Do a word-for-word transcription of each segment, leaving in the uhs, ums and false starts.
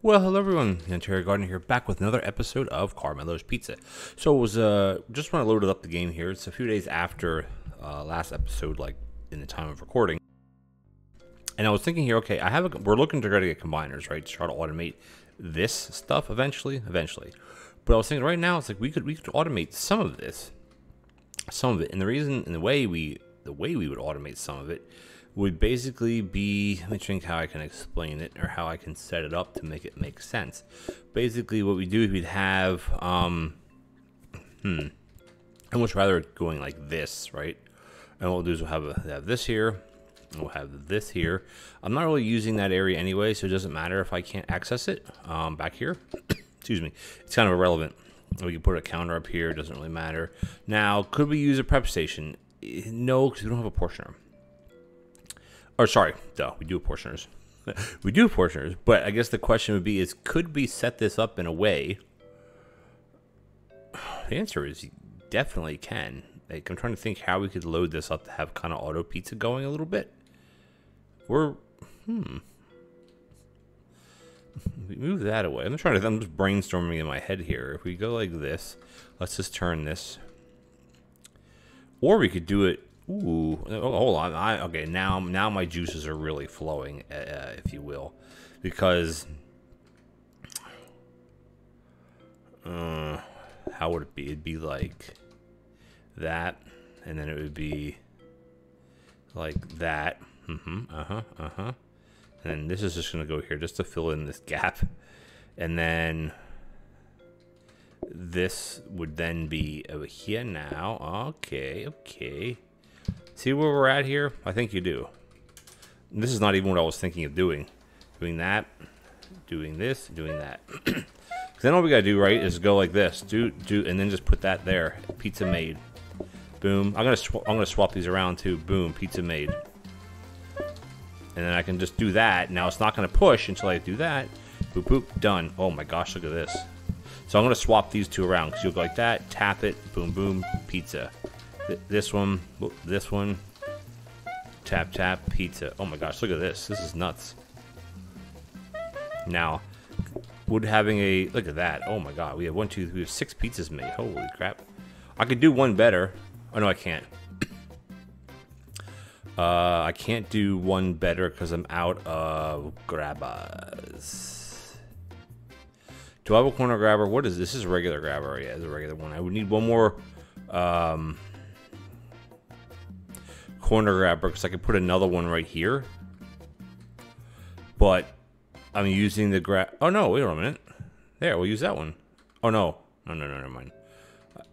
Well, hello everyone, TheOntarioGardener here, back with another episode of Carmellos Pizza. So it was, uh, just when I loaded up the game here, it's a few days after uh, last episode, like in the time of recording. And I was thinking here, okay, I have a, we're looking to try to get combiners, right, to try to automate this stuff eventually, eventually. But I was thinking right now, it's like we could we could automate some of this, some of it. And the reason, and the way we, the way we would automate some of it would basically be, let me think how I can explain it or how I can set it up to make it make sense. Basically what we do is we'd have, um, hmm, I much rather going like this, right? And what we'll do is we'll have, a, have this here, and we'll have this here. I'm not really using that area anyway, so it doesn't matter if I can't access it um, back here. Excuse me, it's kind of irrelevant. We can put a counter up here, it doesn't really matter. Now, could we use a prep station? No, because we don't have a portioner. Or sorry, no, we do have portioners. We do have portioners, but I guess the question would be is, could we set this up in a way? The answer is you definitely can. Like, I'm trying to think how we could load this up to have kind of auto pizza going a little bit. We're, hmm. We move that away. I'm trying to, I'm just brainstorming in my head here. If we go like this, let's just turn this. Or we could do it. Ooh, oh, hold on. I, okay, now now my juices are really flowing, uh, if you will, because uh, how would it be? It'd be like that, and then it would be like that. Mm-hmm, uh-huh, uh-huh. And then this is just gonna go here just to fill in this gap, and then this would then be over here now. Okay, okay. See where we're at here? I think you do. And this is not even what I was thinking of doing. Doing that, doing this, doing that. Because then all we gotta do, right, is go like this. Do do, and then just put that there. Pizza made. Boom. I'm gonna sw I'm gonna swap these around too. Boom. Pizza made. And then I can just do that. Now it's not gonna push until I do that. Boop boop. Done. Oh my gosh! Look at this. So I'm gonna swap these two around. Cause you'll go like that. Tap it. Boom boom. Pizza. This one, this one, tap, tap, pizza. Oh my gosh, look at this. This is nuts. Now, would having a, look at that. Oh my God, we have one, two, three, we have six pizzas made. Holy crap. I could do one better. Oh no, I can't. Uh, I can't do one better because I'm out of grabbers. Do I have a corner grabber? What is this? This is a regular grabber. Yeah, it's a regular one. I would need one more, um... corner grabber, because I could put another one right here, but I'm using the grab. Oh no, wait a minute. There, we'll use that one. Oh no, no, no, no, never mind.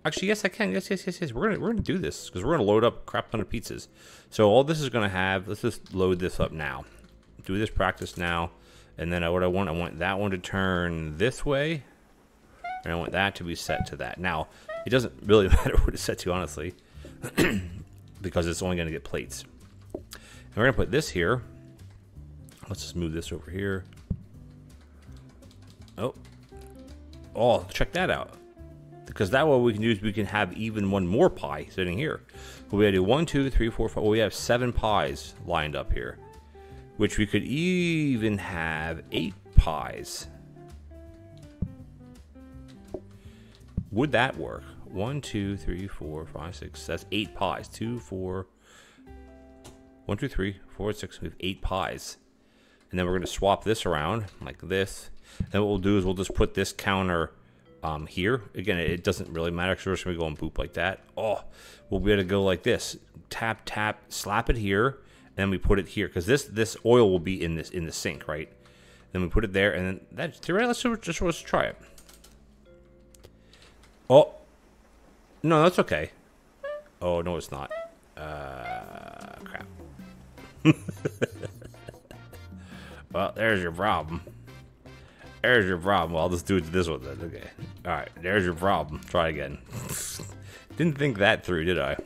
Actually, yes, I can. Yes, yes, yes, yes. We're gonna we're gonna do this because we're gonna load up a crap ton of pizzas. So all this is gonna have. Let's just load this up now. Do this practice now, and then what I want, I want that one to turn this way, and I want that to be set to that. Now, it doesn't really matter what it's set to, honestly. Because it's only going to get plates. And we're going to put this here. Let's just move this over here. Oh. Oh, check that out. Because that way we can do is we can have even one more pie sitting here. But we had to do one, two, three, four, five. Well, we have seven pies lined up here. Which we could even have eight pies. Would that work? One, two, three, four, five, six. That's eight pies. Two, four, one, two, three, four, six. We have eight pies. And then we're going to swap this around like this. Then what we'll do is we'll just put this counter um, here. Again, it doesn't really matter because we're just going to go and boop like that. Oh, we'll be able to go like this. Tap, tap, slap it here. And then we put it here because this this oil will be in this in the sink, right? Then we put it there. And then that's theoretically, let's just let's try it. Oh. No, that's okay. Oh, no, it's not. Uh, crap. Well, there's your problem. There's your problem. Well, I'll just do it to this one then. Okay. All right. There's your problem. Try again. Didn't think that through, did I?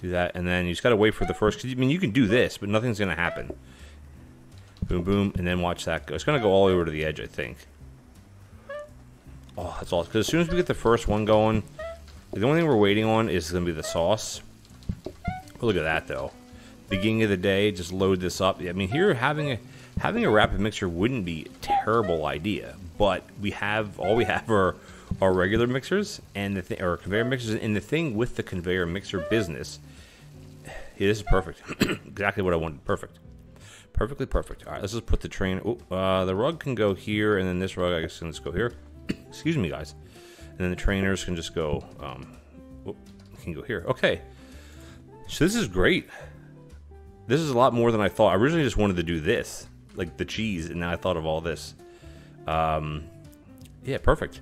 Do that, and then you just got to wait for the first. Cause, I mean, you can do this, but nothing's going to happen. Boom, boom, and then watch that go. It's going to go all the way over to the edge, I think. Oh, that's all. Because as soon as we get the first one going... The only thing we're waiting on is going to be the sauce. But look at that, though. beginning of the day, just load this up. I mean, here having a having a rapid mixer wouldn't be a terrible idea, but we have all we have are our regular mixers and the th or conveyor mixers, and the thing with the conveyor mixer business, it is perfect. Exactly what I wanted. Perfect. Perfectly perfect. All right, let's just put the train. Oh, uh, the rug can go here, and then this rug, I guess, can just go here. Excuse me, guys. And then the trainers can just go, um, oh, can go here. Okay. So this is great. This is a lot more than I thought. I originally just wanted to do this, like the cheese, and now I thought of all this. Um, yeah, perfect.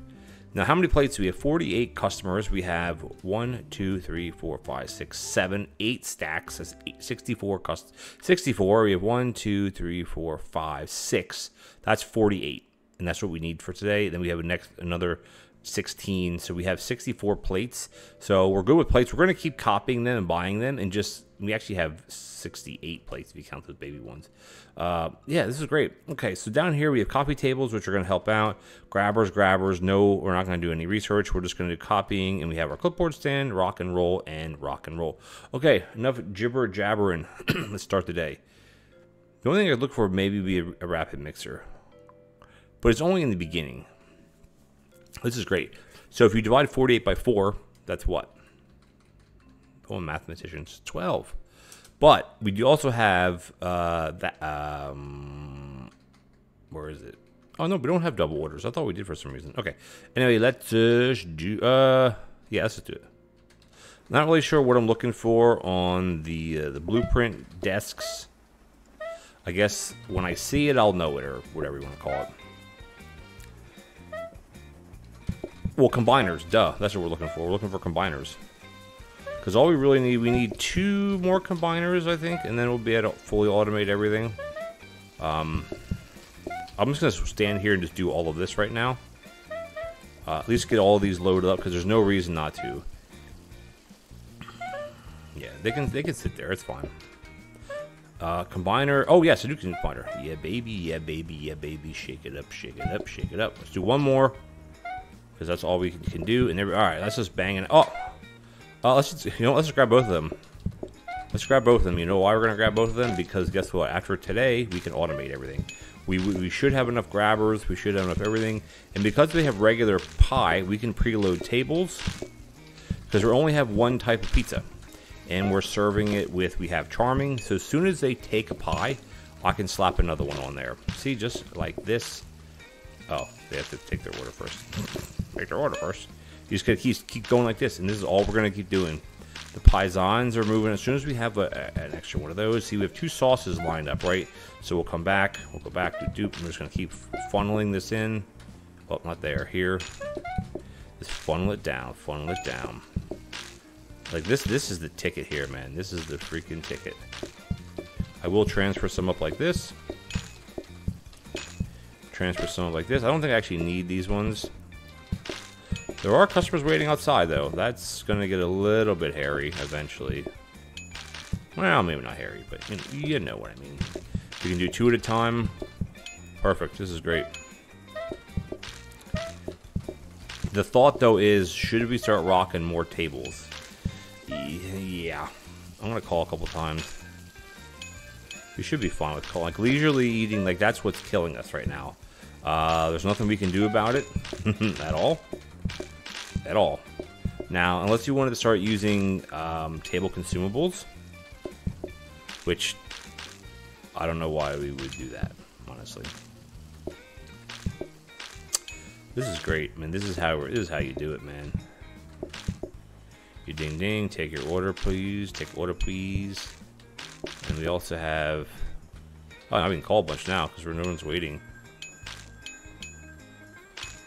Now, how many plates do we have? forty-eight customers. We have one, two, three, four, five, six, seven, eight stacks. That's eight, sixty-four customers. sixty-four. We have one, two, three, four, five, six. That's forty-eight, and that's what we need for today. Then we have a next another sixteen. So we have sixty-four plates. So we're good with plates. We're going to keep copying them and buying them, and just we actually have sixty-eight plates if you count those baby ones. Uh, yeah, this is great. Okay, so down here we have coffee tables, which are going to help out. Grabbers, grabbers. No, we're not going to do any research. We're just going to do copying, and we have our clipboard stand, rock and roll, and rock and roll. Okay, enough gibber jabbering. Let's start the day. The only thing I'd look for maybe be a, a rapid mixer, but it's only in the beginning. This is great. So if you divide forty-eight by four, that's what? Oh, mathematicians, twelve. But we do also have uh, that. Um, where is it? Oh no, we don't have double orders. I thought we did for some reason. Okay. Anyway, let's uh, do. Uh, yeah, let's do it. Not really sure what I'm looking for on the uh, the blueprint desks. I guess when I see it, I'll know it, or whatever you want to call it. Well, combiners, duh. That's what we're looking for. We're looking for combiners. Because all we really need, we need two more combiners, I think, and then we'll be able to fully automate everything. Um, I'm just going to stand here and just do all of this right now. Uh, at least get all of these loaded up, because there's no reason not to. Yeah, they can they can sit there. It's fine. Uh, combiner. Oh, yes, I do combiner. Yeah, baby, yeah, baby, yeah, baby. Shake it up, shake it up, shake it up. Let's do one more. Because that's all we can do. And every, all right, let's just bang it. Oh, uh, let's just, you know, let's just grab both of them. Let's grab both of them. You know why we're gonna grab both of them? Because guess what? After today, we can automate everything. We we should have enough grabbers. We should have enough everything. And because we have regular pie, we can preload tables. Because we only have one type of pizza, and we're serving it with we have charming. So as soon as they take a pie, I can slap another one on there. See, just like this. Oh, they have to take their order first. Make their order first. You just gotta keep, keep going like this, and this is all we're gonna keep doing. The Pisons are moving. As soon as we have a, a, an extra one of those, see, we have two sauces lined up, right? So we'll come back, we'll go back to dupe, and we're just gonna keep funneling this in. Oh, not there, here. Just funnel it down, funnel it down. Like this, this is the ticket here, man. This is the freaking ticket. I will transfer some up like this. Transfer some up like this. I don't think I actually need these ones. There are customers waiting outside, though. That's going to get a little bit hairy eventually. Well, maybe not hairy, but you know, you know what I mean. We can do two at a time. Perfect. This is great. The thought, though, is should we start rocking more tables? Yeah. I'm going to call a couple times. We should be fine with calling. Like, leisurely eating, like, that's what's killing us right now. Uh, there's nothing we can do about it at all. At all. Now, unless you wanted to start using um, table consumables, which I don't know why we would do that, honestly. This is great, man. This is how we're, this is how you do it, man. You ding ding, take your order, please. Take order, please. And we also have. Oh, I can call a bunch now because no one's waiting.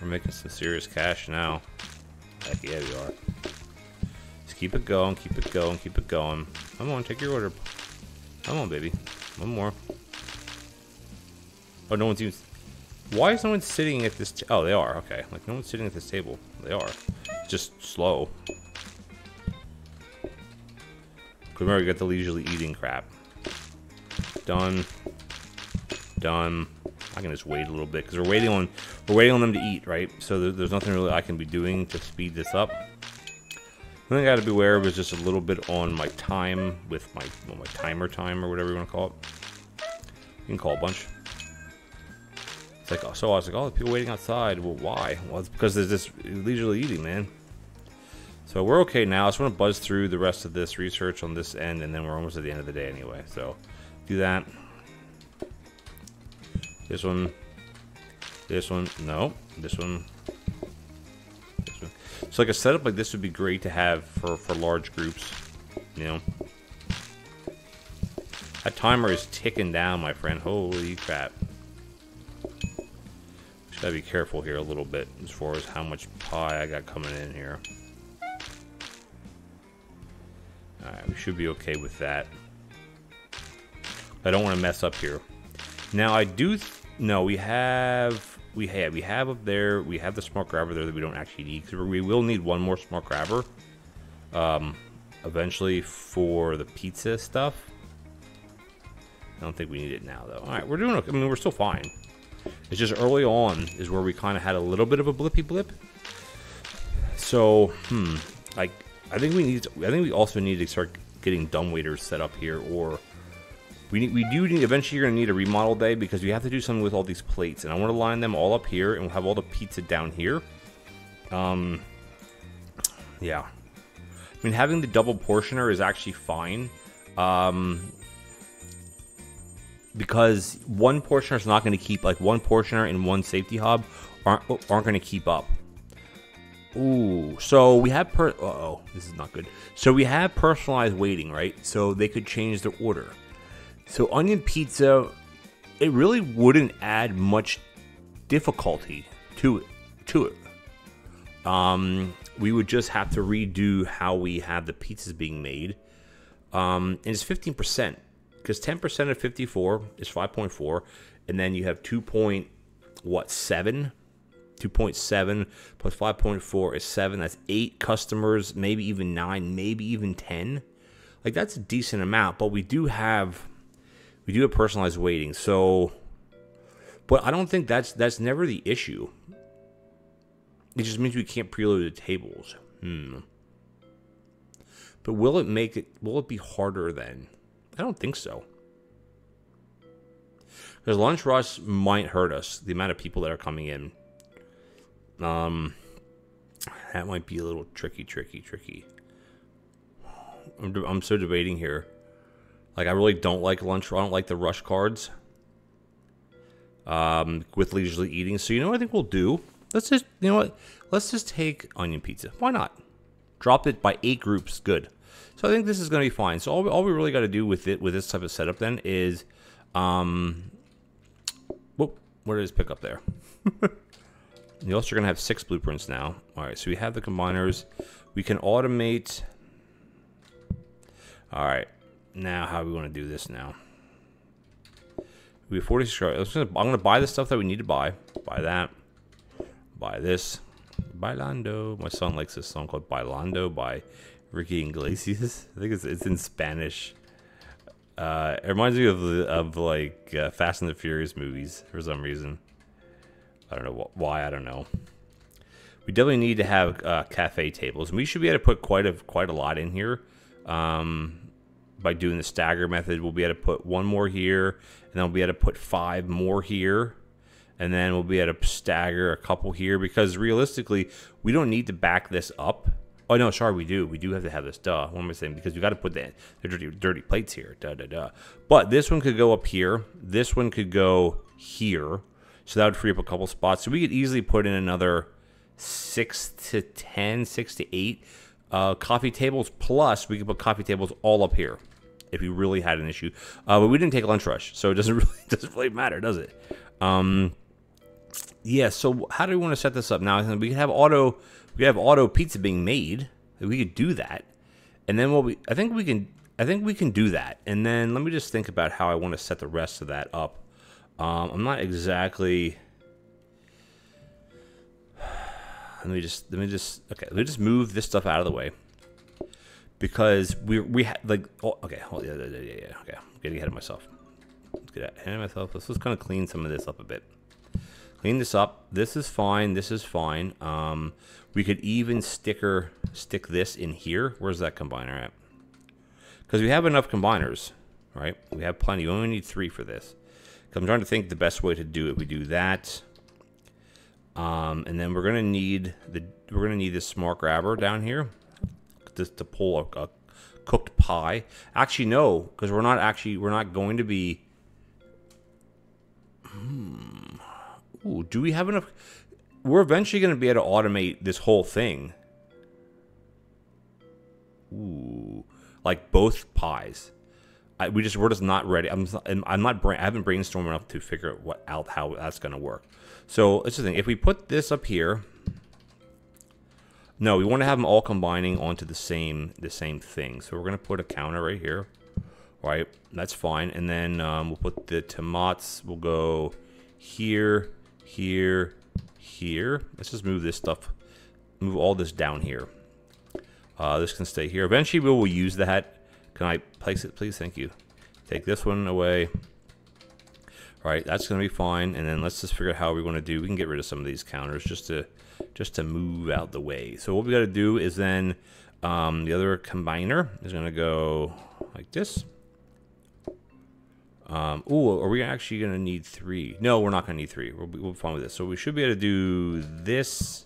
We're making some serious cash now. Heck yeah, we are. Just keep it going, keep it going, keep it going. Come on, take your order. Come on, baby. One more. Oh, no one's even... Why is no one sitting at this... T oh, they are. Okay. Like, no one's sitting at this table. They are. Just slow. Remember, we got the leisurely eating crap. Done. Done. I can just wait a little bit because we're waiting on we're waiting on them to eat, right? So there's nothing really I can be doing to speed this up. The thing I got to beware of is just a little bit on my time with my well, my timer time or whatever you want to call it. You can call a bunch. It's like, so I was like, oh, the people waiting outside. Well, why? Well, it's because there's this leisurely eating, man. So we're okay now. I just want to buzz through the rest of this research on this end, and then we're almost at the end of the day anyway. So do that. This one. This one. No. This one. This one. So like a setup like this would be great to have for, for large groups, you know. That timer is ticking down, my friend. Holy crap. Just gotta be careful here a little bit as far as how much pie I got coming in here. Alright, we should be okay with that. I don't want to mess up here. Now I do... Th no, we have... We have we have up there... We have the smart grabber there that we don't actually need. Because we will need one more smart grabber. Um, eventually for the pizza stuff. I don't think we need it now, though. Alright, we're doing okay. I mean, we're still fine. It's just early on is where we kind of had a little bit of a blippy blip. So, hmm. Like... I think we need. To, I think we also need to start getting dumb waiters set up here, or we need, we do need. Eventually, you're gonna need a remodel day because we have to do something with all these plates, and I want to line them all up here, and we'll have all the pizza down here. Um, yeah. I mean, having the double portioner is actually fine, um, because one portioner is not gonna keep like one portioner and one safety hub aren't aren't gonna keep up. Ooh, so we have per- uh-oh, this is not good. So we have personalized waiting, right? So they could change their order. So onion pizza, it really wouldn't add much difficulty to it. To it. Um, we would just have to redo how we have the pizzas being made. Um, and it's fifteen percent, because ten percent of fifty-four is five point four, and then you have two point what, seven? two point seven plus five point four is seven. That's eight customers, maybe even nine, maybe even ten. Like, that's a decent amount, but we do have, we do have personalized waiting. So, but I don't think that's, that's never the issue. It just means we can't preload the tables. Hmm. But will it make it, will it be harder then? I don't think so. Because lunch rush might hurt us, the amount of people that are coming in. Um, that might be a little tricky, tricky, tricky. I'm, I'm so debating here. Like, I really don't like lunch. I don't like the rush cards. Um, with leisurely eating. So, you know what I think we'll do? Let's just, you know what? Let's just take onion pizza. Why not? Drop it by eight groups. Good. So, I think this is going to be fine. So, all, all we really got to do with it, with this type of setup then is, um, whoop, where did this pick up there? You also are going to have six blueprints now. All right, so we have the combiners. We can automate. All right, now how do we want to do this now? We have forty-six. I'm going to buy the stuff that we need to buy. Buy that. Buy this. Bailando. My son likes this song called Bailando by Ricky Iglesias. I think it's, it's in Spanish. Uh, it reminds me of, of like uh, Fast and the Furious movies for some reason. I don't know why. I don't know. We definitely need to have uh, cafe tables, and we should be able to put quite a quite a lot in here. Um, by doing the stagger method, we'll be able to put one more here, and then we'll be able to put five more here, and then we'll be able to stagger a couple here because realistically, we don't need to back this up. Oh no, sorry, we do. We do have to have this. Duh. What am I saying? Because we got to put the, the dirty, dirty plates here. Duh, duh, duh. But this one could go up here. This one could go here. So that would free up a couple spots. So we could easily put in another six to ten, six to eight uh, coffee tables. Plus, we could put coffee tables all up here if we really had an issue. Uh, but we didn't take lunch rush, so it doesn't really doesn't really matter, does it? Um, yeah. So how do we want to set this up now? We could have auto, we could have auto pizza being made. We could do that, and then what we I think we can I think we can do that. And then let me just think about how I want to set the rest of that up. Um, I'm not exactly. Let me just let me just okay. Let me just move this stuff out of the way because we we ha like oh, okay. Oh, yeah, yeah, yeah, yeah. Okay, I'm getting ahead of myself. Let's get ahead of myself. Let's just kind of clean some of this up a bit. clean this up. This is fine. This is fine. Um, we could even sticker stick this in here. Where's that combiner at? Because we have enough combiners, right? We have plenty. We only need three for this. I'm trying to think the best way to do it. We do that, um, and then we're gonna need the we're gonna need this smart grabber down here just to pull a, a cooked pie. Actually, no, because we're not actually we're not going to be. Hmm. Ooh, do we have enough? We're eventually gonna be able to automate this whole thing. Ooh, like both pies. I, we just we're just not ready. I'm I'm not brain, I haven't brainstormed enough to figure out what out how that's gonna work. So that's the thing. If we put this up here, no, we want to have them all combining onto the same the same thing. So we're gonna put a counter right here, right? That's fine. And then um, we'll put the tomatoes. We'll go here, here, here. Let's just move this stuff, move all this down here. Uh, this can stay here. Eventually we will use that. Can I place it, please? Thank you. Take this one away. All right, that's gonna be fine. And then let's just figure out how we want to do. We can get rid of some of these counters just to just to move out the way. So what we got to do is then um, the other combiner is gonna go like this. Um, oh, are we actually gonna need three? No, we're not gonna need three. We'll be, we'll be fine with this. So we should be able to do this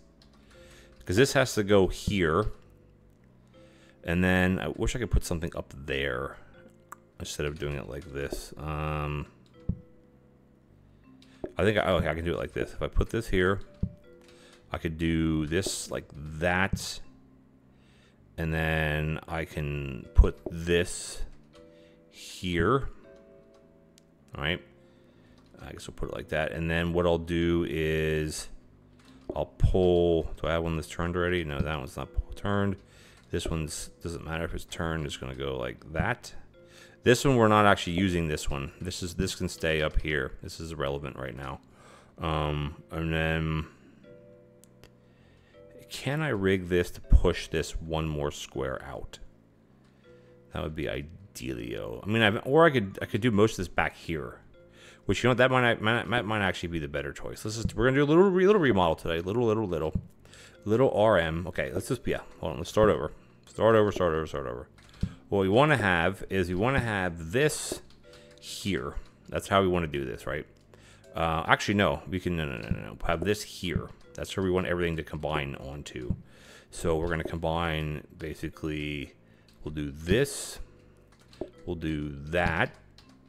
because this has to go here. And then I wish I could put something up there instead of doing it like this. Um, I think I, okay, I can do it like this. If I put this here, I could do this like that. And then I can put this here. All right. I guess we'll put it like that. And then what I'll do is I'll pull. Do I have one that's turned already? No, that one's not turned. This one's doesn't matter if it's turned. It's gonna go like that. This one we're not actually using. This one. This is this can stay up here. This is irrelevant right now. Um, and then can I rig this to push this one more square out? That would be idealio. I mean, I've, or I could I could do most of this back here, which you know what, that might might might, might actually be the better choice. Let's just, we're gonna do a little little remodel today. Little little little. Little R M. Okay, let's just, yeah, hold on, let's start over. Start over, start over, start over. What we want to have is we want to have this here. That's how we want to do this, right? Uh, actually, no, we can, no, no, no, no, have this here. That's where we want everything to combine onto. So we're going to combine, basically, we'll do this, we'll do that,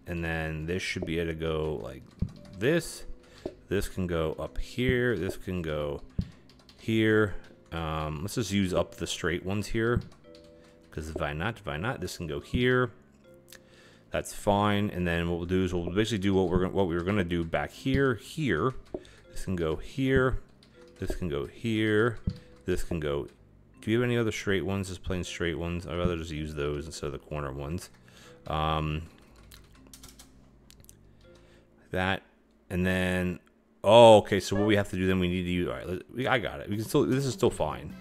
and then this should be able to go like this. This can go up here, this can go here. Um, let's just use up the straight ones here, because why not, why not? This can go here. That's fine. And then what we'll do is we'll basically do what we're what we were gonna do back here. Here, this can go here. This can go here. This can go. Do you have any other straight ones? Just plain straight ones. I'd rather just use those instead of the corner ones. Um, that, and then. Oh, okay, so what we have to do then, we need to use, all right, we, I got it. We can still, this is still fine.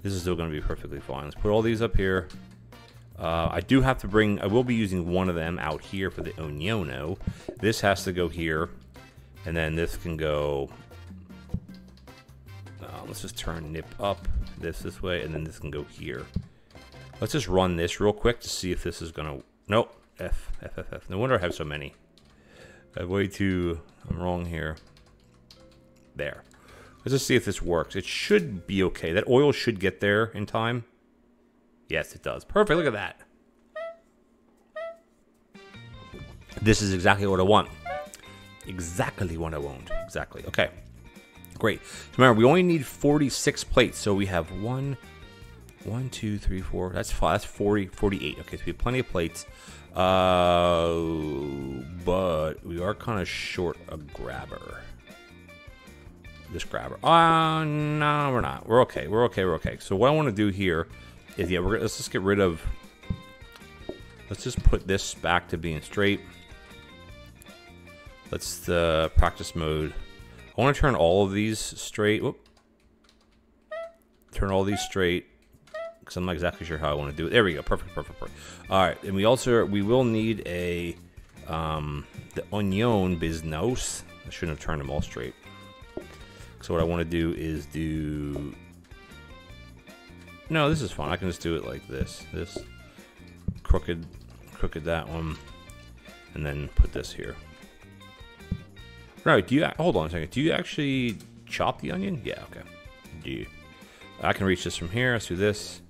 This is still gonna be perfectly fine. Let's put all these up here. Uh, I do have to bring, I will be using one of them out here for the Onyono. This has to go here, and then this can go, uh, let's just turn nip up this this way, and then this can go here. Let's just run this real quick to see if this is gonna, nope, F, F, F, F. No wonder I have so many. I'm way too, I'm wrong here. There. Let's just see if this works. It should be okay. That oil should get there in time. Yes, it does. Perfect. Look at that. This is exactly what I want. Exactly what I want. Exactly. Okay. Great. Remember, we only need forty-six plates. So we have one, one, two, three, four. That's five. That's forty, forty-eight. Okay, so we have plenty of plates. Uh, but we are kind of short a grabber. This grabber. Uh, no, we're not. We're okay. We're okay. We're okay. So what I want to do here is, yeah, we're, let's just get rid of, let's just put this back to being straight. Let's the uh, practice mode. I want to turn all of these straight. Whoop. Turn all these straight. Because I'm not exactly sure how I want to do it. There we go. Perfect, perfect, perfect. All right. And we also, we will need a, um, the onion business. I shouldn't have turned them all straight. So what I want to do is do... No, this is fun. I can just do it like this. This crooked, crooked that one, and then put this here. Right? Do you hold on a second? Do you actually chop the onion? Yeah. Okay. Do you? I can reach this from here. Let's do this.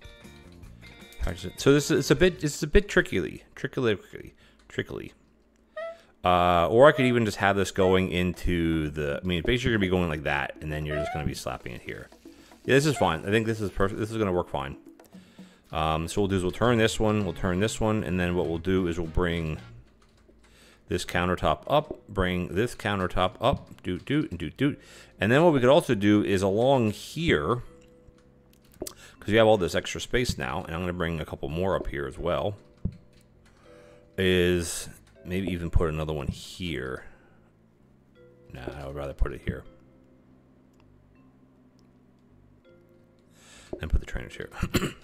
So this is a bit. It's a bit trickily, trickily, trickily. Uh, or I could even just have this going into the. I mean, basically, you're gonna be going like that, and then you're just gonna be slapping it here. Yeah, this is fine. I think this is perfect. This is gonna work fine. Um, so what we'll do is we'll turn this one, we'll turn this one, and then what we'll do is we'll bring this countertop up, bring this countertop up, doot doot and doot doot. And then what we could also do is along here, because we have all this extra space now, and I'm gonna bring a couple more up here as well, is maybe even put another one here. Nah, I would rather put it here. And put the trainers here.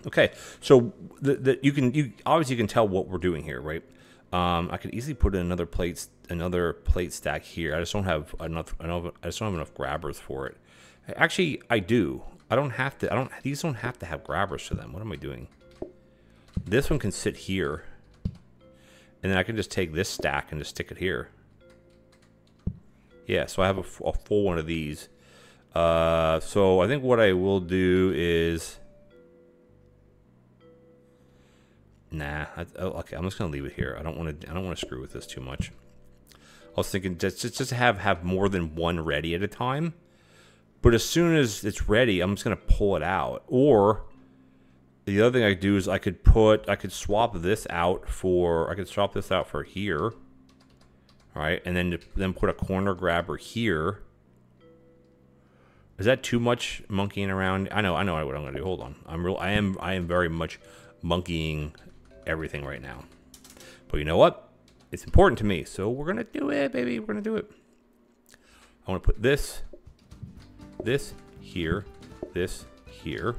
Okay, so that the, you can you obviously you can tell what we're doing here, right? Um, I could easily put in another plate another plate stack here. I just don't have enough. I don't. I just don't have enough grabbers for it. Actually, I do. I don't have to. I don't. These don't have to have grabbers to them. What am I doing? This one can sit here, and then I can just take this stack and just stick it here. Yeah. So I have a, a full one of these. Uh, so I think what I will do is, nah, I, oh, okay, I'm just gonna leave it here. I don't want to. I don't want to screw with this too much. I was thinking just, just just have have more than one ready at a time. But as soon as it's ready, I'm just gonna pull it out. Or the other thing I could do is I could put I could swap this out for I could swap this out for here. All right, and then then put a corner grabber here. Is that too much monkeying around? I know, I know what I'm gonna do. Hold on, I'm real. I am, I am very much monkeying everything right now. But you know what? It's important to me, so we're gonna do it, baby. We're gonna do it. I want to put this, this here, this here,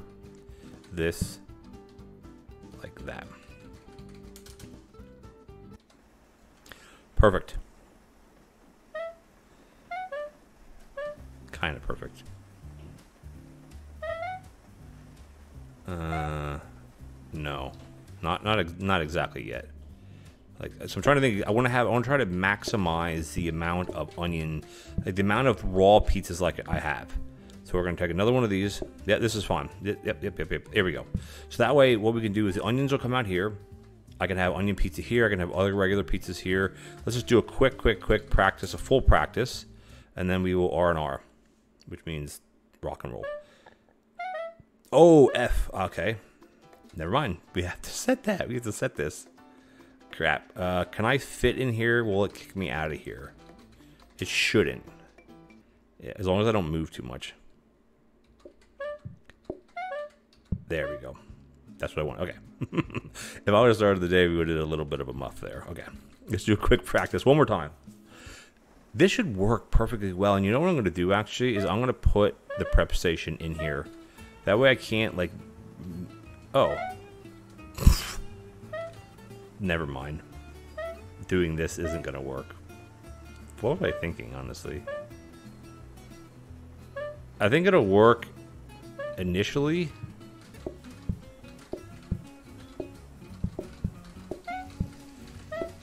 this like that. Perfect. Kind of perfect. Uh, no, not not not exactly yet. Like, so I'm trying to think. I want to have. I want to try to maximize the amount of onion, like the amount of raw pizzas like I have. So we're gonna take another one of these. Yeah, this is fine. Yep, yep, yep, yep. Here we go. So that way, what we can do is the onions will come out here. I can have onion pizza here. I can have other regular pizzas here. Let's just do a quick, quick, quick practice, a full practice, and then we will R and R, which means rock and roll. Oh, F. Okay. Never mind. We have to set that. We have to set this. Crap. Uh, can I fit in here? Will it kick me out of here? It shouldn't. Yeah, as long as I don't move too much. There we go. That's what I want. Okay. If I would have started the day, we would have did a little bit of a muff there. Okay. Let's do a quick practice one more time. This should work perfectly well. And you know what I'm going to do, actually, is I'm going to put the prep station in here. That way I can't, like... Oh. Never mind. Doing this isn't going to work. What was I thinking, honestly? I think it'll work initially.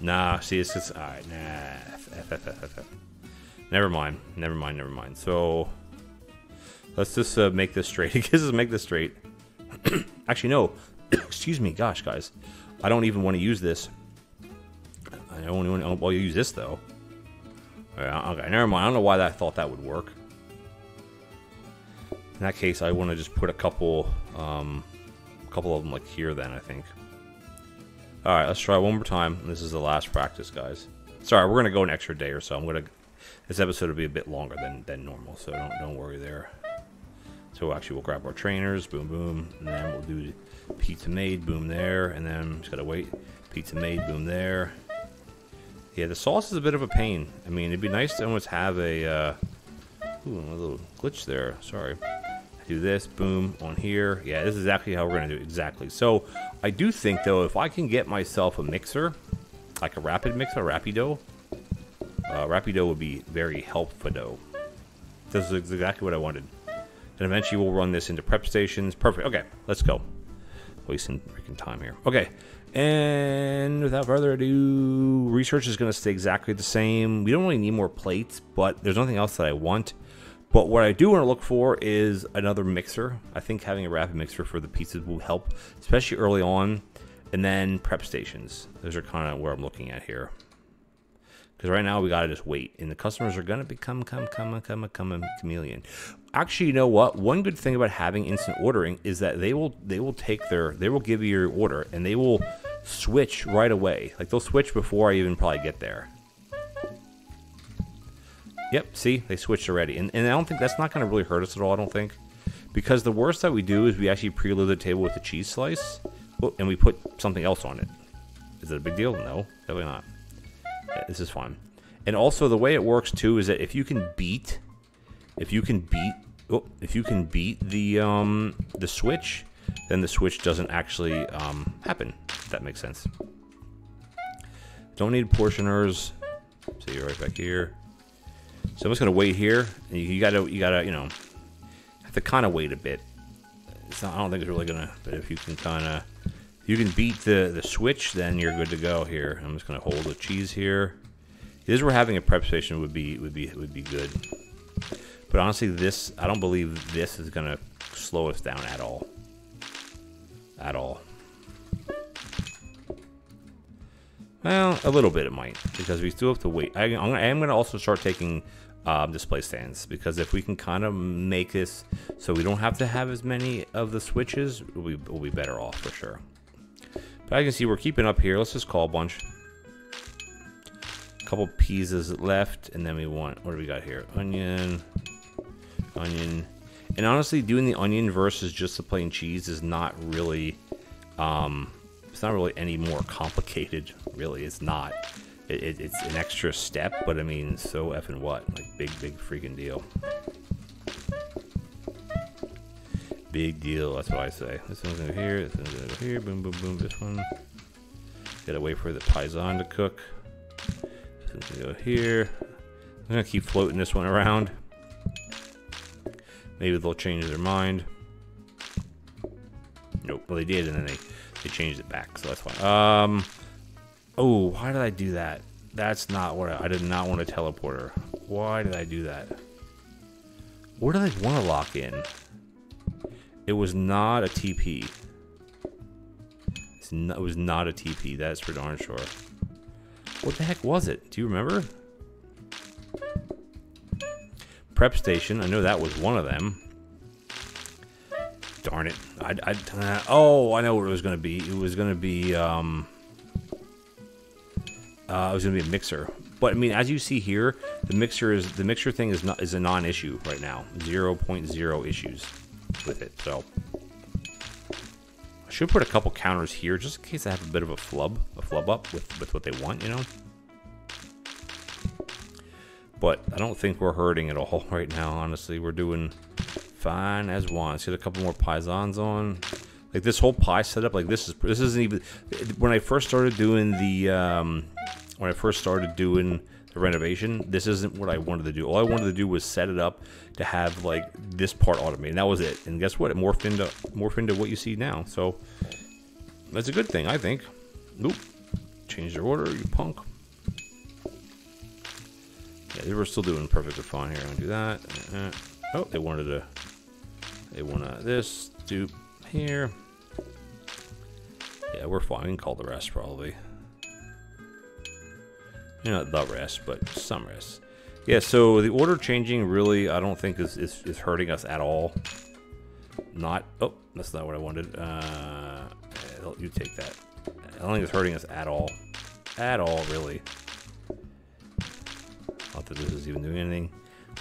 Nah, see, it's just... Alright, nah. F, F, F, F, F. Never mind. Never mind, never mind. So... Let's just uh, make this straight. Let's just make this straight. Actually, no. Excuse me. Gosh, guys. I don't even want to use this. I only want to well, use this, though. Right, okay, never mind. I don't know why I thought that would work. In that case, I want to just put a couple, um, a couple of them, like, here, then, I think. All right, let's try one more time. This is the last practice, guys. Sorry, we're going to go an extra day or so. I'm going to... This episode will be a bit longer than, than normal, so don't, don't worry there. So actually we'll grab our trainers, boom, boom, and then we'll do pizza made, boom there, and then just gotta wait, pizza made, boom there. Yeah, the sauce is a bit of a pain. I mean, it'd be nice to almost have a, uh, ooh, a little glitch there, sorry. Do this, boom, on here. Yeah, this is exactly how we're gonna do it, exactly. So I do think, though, if I can get myself a mixer, like a rapid mixer, rapido, uh, rapido would be very helpful, though. This is exactly what I wanted. And eventually we'll run this into prep stations. Perfect. Okay, let's go. Wasting freaking time here. Okay, and without further ado, research is going to stay exactly the same. We don't really need more plates, but there's nothing else that I want. But what I do want to look for is another mixer. I think having a rapid mixer for the pizzas will help, especially early on. And then prep stations. Those are kind of where I'm looking at here. Because right now we got to just wait. And the customers are going to become, come, come, come, come, a chameleon. Actually, you know what? One good thing about having instant ordering is that they will, they will take their, they will give you your order and they will switch right away. Like they'll switch before I even probably get there. Yep, see? They switched already. And, and I don't think that's not going to really hurt us at all, I don't think. Because the worst that we do is we actually preload the table with a cheese slice. And we put something else on it. Is it a big deal? No, definitely not. Yeah, this is fine. And also the way it works too is that if you can beat, if you can beat, oh, if you can beat the um, the switch, then the switch doesn't actually um, happen. If that makes sense. Don't need portioners. So you're right back here. So I'm just gonna wait here. And you gotta, you gotta, you know, have to kind of wait a bit. It's not, I don't think it's really gonna. But if you can kind of. You can beat the, the switch, then you're good to go here. I'm just gonna hold the cheese here. This is where having a prep station would be would be would be good. But honestly, this I don't believe this is gonna slow us down at all. At all. Well, a little bit it might, because we still have to wait. I, I'm, I am gonna also start taking uh, display stands, because if we can kind of make this so we don't have to have as many of the switches, we will be better off for sure. But I can see we're keeping up here. Let's just call a bunch. A couple pizzas left, and then we want, what do we got here? Onion, onion. And honestly, doing the onion versus just the plain cheese is not really, um, it's not really any more complicated, really. It's not. It, it, it's an extra step, but I mean, so effing what? Like, big, big freaking deal. Big deal, that's what I say. This one's over here, this one's over here, boom, boom, boom, this one. Gotta wait for the Paisan to cook. This one's gonna go here. I'm gonna keep floating this one around. Maybe they'll change their mind. Nope, well they did, and then they, they changed it back, so that's fine. Um, oh, why did I do that? That's not what I, I did not want a teleporter. Why did I do that? Where do they want to lock in? It was not a T P. It's not, it was not a T P. That's for darn sure. What the heck was it? Do you remember? Prep station. I know that was one of them. Darn it. I, I, uh, oh, I know what it was going to be. It was going to be... Um, uh, it was going to be a mixer. But, I mean, as you see here, the mixer is the mixer thing is, not, is a non-issue right now. zero point zero issues with it, so I should put a couple counters here just in case I have a bit of a flub, a flub up with with what they want, you know. But I don't think we're hurting at all right now. Honestly, we're doing fine as one. Let's get a couple more Paisans on. Like this whole pie setup, like this is this isn't even when I first started doing the um, when I first started doing. renovation, this isn't what I wanted to do. All I wanted to do was set it up to have like this part automated. That was it. And guess what? It morphed into morphed into what you see now. So that's a good thing, I think. Nope. Change your order, you punk. Yeah, they were still doing perfectly fine here. I'm gonna do that. Uh, oh, they wanted to they wanna this dupe here. Yeah, we're fine. We can call the rest probably. You know, not the rest, but some rest. Yeah, so the order changing really, I don't think is, is, is hurting us at all. Not, oh, that's not what I wanted. Uh, you take that. I don't think it's hurting us at all. At all, really. Not that this is even doing anything.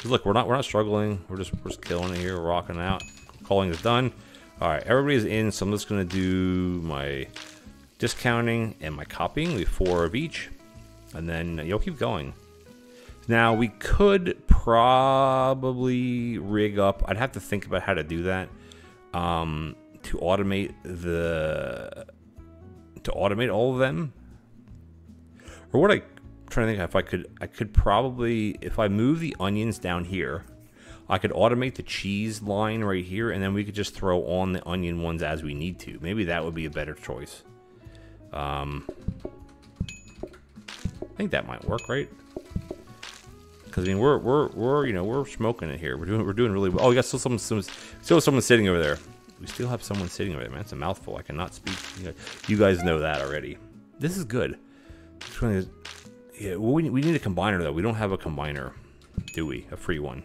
Look, we're not, we're not struggling. We're just, we're just killing it here. We're rocking out. Calling is done. All right, everybody's in, so I'm just gonna do my discounting and my copying. We have four of each. And then you'll keep going. Now we could probably rig up. I'd have to think about how to do that um, to automate the to automate all of them. Or what I I'm trying to think if I could I could probably if I move the onions down here, I could automate the cheese line right here, and then we could just throw on the onion ones as we need to. Maybe that would be a better choice. Um, I think that might work, right? Because I mean, we're we're we're you know we're smoking it here. We're doing we're doing really well. Oh, we got still some some still someone sitting over there. We still have someone sitting over there, man. It's a mouthful. I cannot speak. You guys know that already. This is good. Yeah, well, we we need a combiner though. We don't have a combiner, do we? A free one.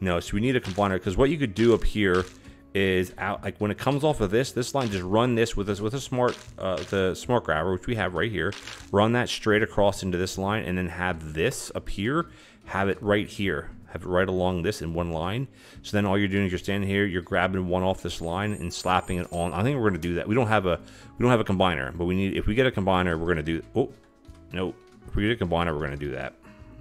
No, so we need a combiner, because what you could do up here is out, like when it comes off of this this line, just run this with this with a smart uh, the smart grabber, which we have right here. Run that straight across into this line, and then have this up here, have it right here, have it right along this in one line. So then all you're doing is you're standing here, you're grabbing one off this line and slapping it on. I think we're gonna do that. We don't have a we don't have a combiner, but we need. If we get a combiner, we're gonna do. Oh no, if we get a combiner, we're gonna do that.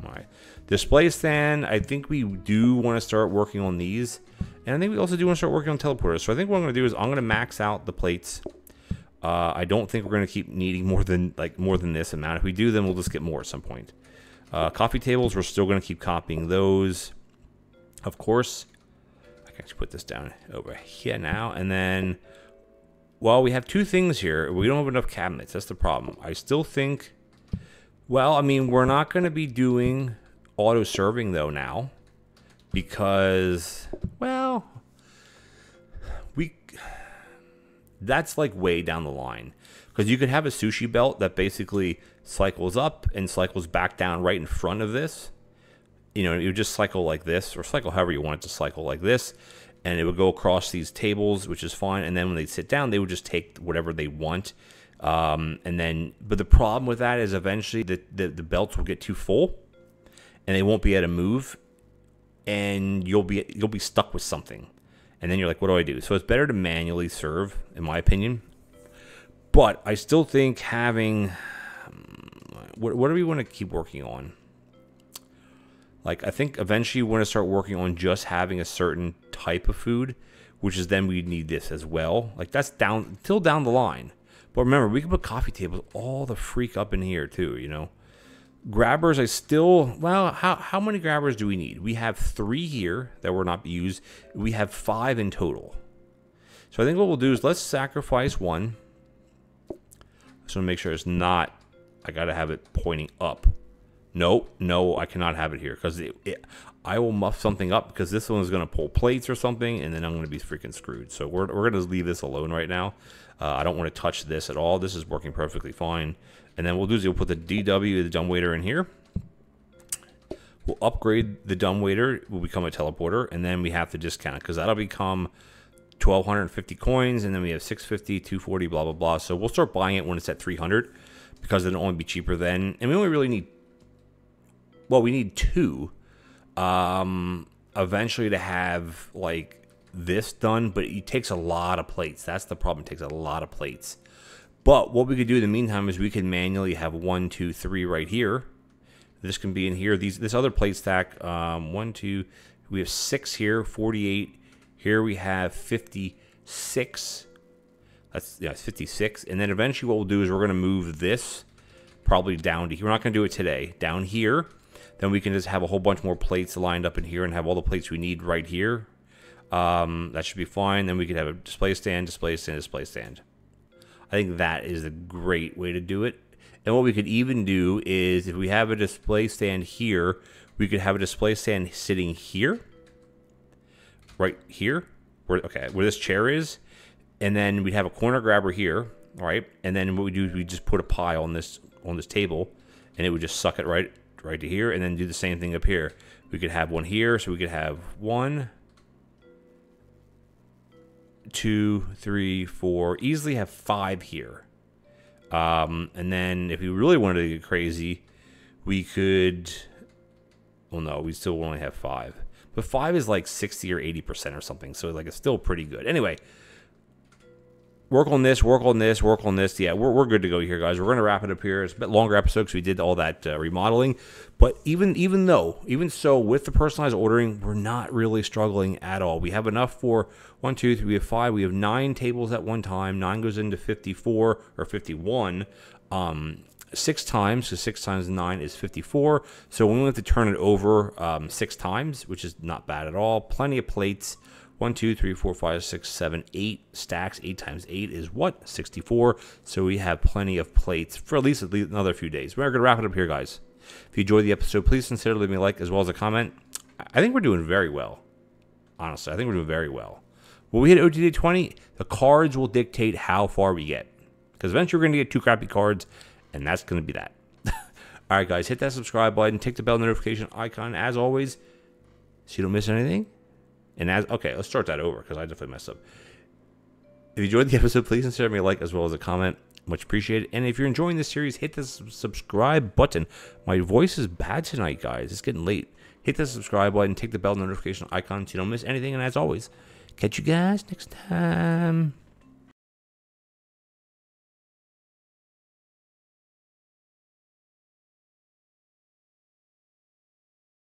All right. Display stand, I think we do want to start working on these. And I think we also do want to start working on teleporters. So I think what I'm going to do is I'm going to max out the plates. Uh, I don't think we're going to keep needing more than like more than this amount. If we do, then we'll just get more at some point. Uh, coffee tables, we're still going to keep copying those. Of course, I can actually put this down over here now. And then, well, we have two things here. We don't have enough cabinets. That's the problem. I still think, well, I mean, we're not going to be doing auto serving though now, because well, we that's like way down the line, because you could have a sushi belt that basically cycles up and cycles back down right in front of this, you know, you just cycle like this, or cycle however you want it to cycle like this, and it would go across these tables, which is fine. And then when they sit down, they would just take whatever they want. Um, and then, but the problem with that is eventually the, the, the belts will get too full, and they won't be able to move, and you'll be you'll be stuck with something, and then you're like, what do I do? So it's better to manually serve, in my opinion. But I still think having what, what do we want to keep working on? Like, I think eventually we want to start working on just having a certain type of food, which is then we need this as well. Like, that's down till down the line. But remember, we can put coffee tables all the freak up in here too, you know. Grabbers, I still, well, how, how many grabbers do we need? We have three here that were not used. We have five in total. So I think what we'll do is let's sacrifice one. So make sure it's not, I got to have it pointing up. No, no, I cannot have it here, because it, it, I will muff something up, because this one is going to pull plates or something, and then I'm going to be freaking screwed. So we're, we're going to leave this alone right now. Uh, I don't want to touch this at all. This is working perfectly fine. And then we'll do is we'll put the D W, the dumbwaiter, in here. We'll upgrade the dumbwaiter. We'll become a teleporter, and then we have to discount it, because that'll become twelve fifty coins, and then we have six fifty, two forty, blah, blah, blah. So we'll start buying it when it's at three hundred, because it'll only be cheaper then. And we only really need, well, we need two um, eventually to have, like, this done, but it takes a lot of plates. That's the problem. It takes a lot of plates. But what we could do in the meantime is we can manually have one, two, three right here. This can be in here. These, this other plate stack, um, one, two, we have six here, forty-eight. Here we have fifty-six. That's, yeah, it's fifty-six. And then eventually what we'll do is we're going to move this probably down to here. We're not going to do it today. Down here. Then we can just have a whole bunch more plates lined up in here and have all the plates we need right here. Um, that should be fine. Then we could have a display stand, display stand, display stand. I think that is a great way to do it. And what we could even do is if we have a display stand here, we could have a display stand sitting here, right here, where, okay, where this chair is. And then we'd have a corner grabber here, all right? And then what we do is we just put a pie on this on this table, and it would just suck it right, right to here, and then do the same thing up here. We could have one here, so we could have one, two, three, four, easily have five here. Um, and then if we really wanted to get crazy, we could, well, no, we still only have five, but five is like sixty or eighty percent or something. So like, it's still pretty good. Anyway, work on this, work on this, work on this. Yeah, we're, we're good to go here, guys. We're going to wrap it up here. It's a bit longer episode because we did all that uh, remodeling, but even, even though, even so with the personalized ordering, we're not really struggling at all. We have enough for one, two, three, we have five. We have nine tables at one time. Nine goes into fifty-four or fifty-one. Um, six times, so six times nine is fifty-four. So we only have to turn it over um, six times, which is not bad at all. Plenty of plates. One, two, three, four, five, six, seven, eight stacks. Eight times eight is what? sixty-four. So we have plenty of plates for at least, at least another few days. We're going to wrap it up here, guys. If you enjoyed the episode, please consider leaving me a like as well as a comment. I think we're doing very well. Honestly, I think we're doing very well. When we hit O T D twenty, the cards will dictate how far we get. Because eventually we're going to get two crappy cards, and that's going to be that. All right, guys, hit that subscribe button. Tick the bell notification icon, as always, so you don't miss anything. And as, okay, let's start that over because I definitely messed up. If you enjoyed the episode, please consider me a like as well as a comment. Much appreciated. And if you're enjoying this series, hit the subscribe button. My voice is bad tonight, guys. It's getting late. Hit the subscribe button. Tick the bell notification icon so you don't miss anything. And as always, catch you guys next time.